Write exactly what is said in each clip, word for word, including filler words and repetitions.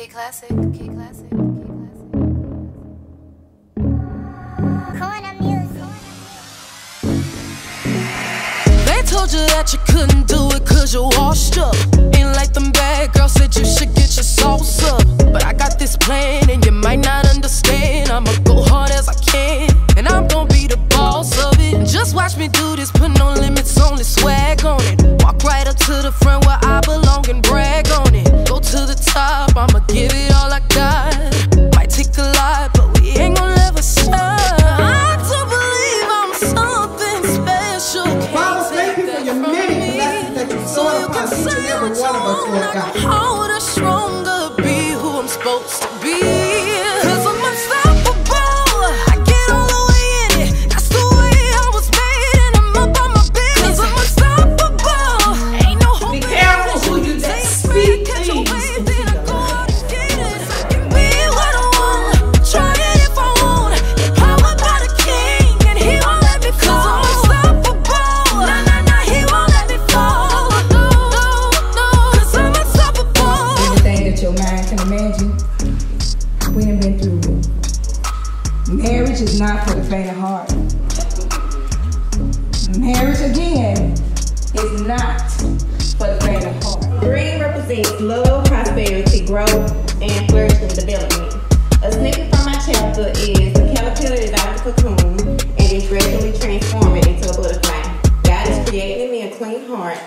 K Classic, K Classic, K Classic. Corner music. They told you that you couldn't do it cause you're washed up. Ain't like them bad girls said you should get your sauce up. But I got this plan and you might not understand. I'ma go hard as I can and I'm gonna be the boss of it. And just watch me do this, put no limits, only swag on it. Walk right up to the front where I belong and brag on it. To the top, I'ma give it all I got. Might take a lot, but we ain't gon' ever stop. I don't believe I'm something special. Wow, thank you for your many blessings that you sort of us, each and every one of us, Lord God. How would I stronger be who I'm supposed to be? Cause I'm unstoppable, I get all the way in it. That's the way I was made and I'm up on my business. Cause I'm unstoppable, ain't no hope. Be careful who you that speak. Marriage is not for the faint of heart. Marriage, again, is not for the faint of heart. Green represents love, prosperity, growth, and flourishing development. A snippet from my chapter is the caterpillar is out of the cocoon and is gradually transforming into a butterfly. God is creating me a clean heart.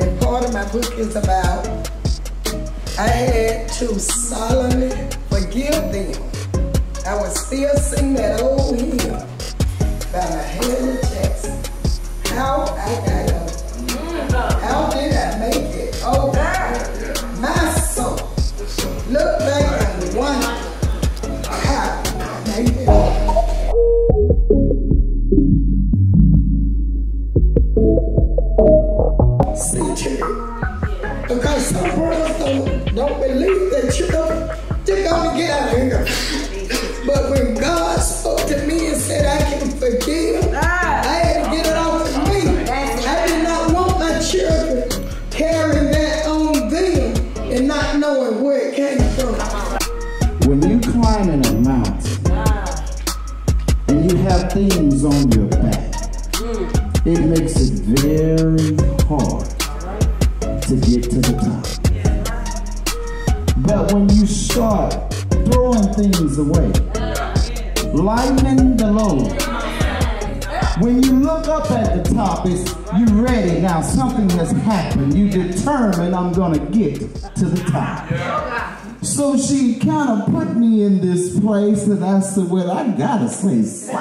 And part of my book is about I had to solemnly forgive them. I would still sing that old hymn by Mahalia Jackson. How I got up. Mm-hmm. How did I make it? Oh, God. My soul look back and wonder how I made it. See, because some brothers don't, don't believe that you don't. They're gonna get out of here. But when God spoke to me and said I can forgive, I had to get it off of me. I did not want my children carrying that on them and not knowing where it came from. When you climbing a mountain and you have things on your back, it makes it very hard to get to the top. But when you start throwing things away, lightening the load, when you look up at the top, it's you ready now, something has happened. You determined I'm gonna get to the top. So she kind of put me in this place that I said, well, I gotta say something.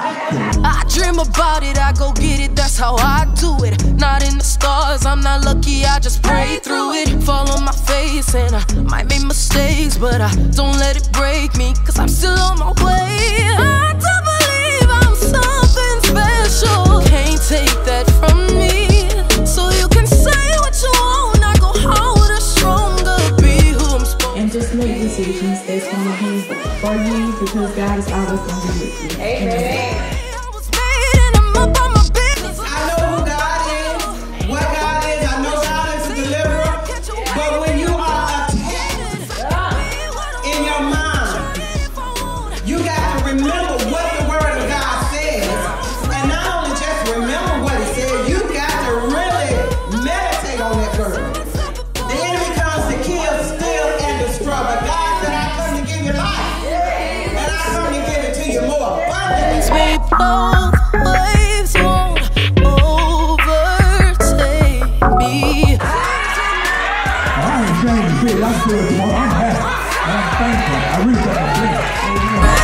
I dream about it, I go get it, that's how I do it. Not in the stars, I'm not lucky, I just pray through it. Fall on my face and I might make mistakes, but I don't let it break me, cause I'm still on my way. I don't believe I'm something special, can't take that from me. So you can say what you want, I go hard or stronger, be who I'm supposed to. And just make decisions that's gonna be for you, because God is always gonna be with you. Amen. Both waves won't overtake me. I ain't trying to be, I feel it. I'm happy. I'm thankful. I reach out.